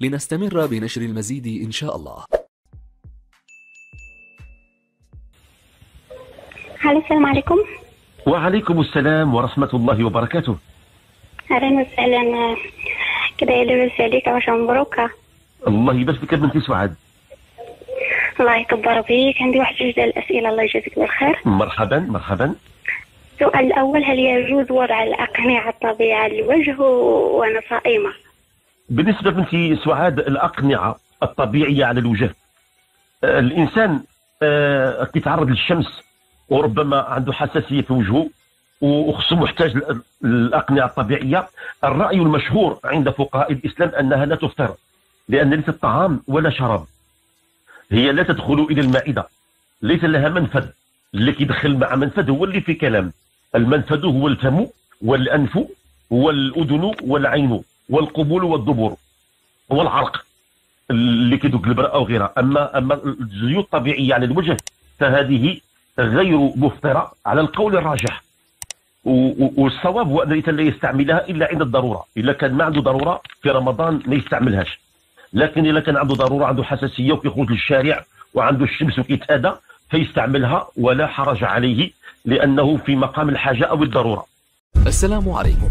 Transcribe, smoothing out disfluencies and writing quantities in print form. لنستمر بنشر المزيد إن شاء الله. السلام عليكم. وعليكم السلام ورحمة الله وبركاته. أهلا وسهلا. كده يلبس عليك واش مبروك. الله يبارك فيك بنتي سعاد. الله يكبر بيك. عندي واحد جوج ديال الأسئلة الله يجازيك بالخير. مرحبا مرحبا. السؤال الأول، هل يجوز وضع الأقنعة الطبيعية على الوجه وأنا صائمة؟ بالنسبة بنتي سعاد، الأقنعة الطبيعية على الوجه، الإنسان كيتعرض للشمس وربما عنده حساسيه في وجهه وخصو محتاج الاقنعه الطبيعيه. الراي المشهور عند فقهاء الاسلام انها لا تفطر، لان ليست طعام ولا شراب، هي لا تدخل الى المعده، ليس لها منفذ. اللي كيدخل مع منفذ هو اللي في كلام. المنفذ هو الفم والانف والاذن والعين والقبول والدبر والعرق اللي كيدق البرقه وغيرها. اما الزيوت الطبيعيه على الوجه فهذه غير مفطرة على القول الراجح، والصواب هو أن لا يستعملها إلا عند الضرورة. إلا كان ما عنده ضرورة في رمضان ما يستعملهاش، لكن إلا كان عنده ضرورة، عنده حساسية وكيخرج للشارع وعنده الشمس وكيتأذى، فيستعملها ولا حرج عليه، لأنه في مقام الحاجة أو الضرورة. السلام عليكم.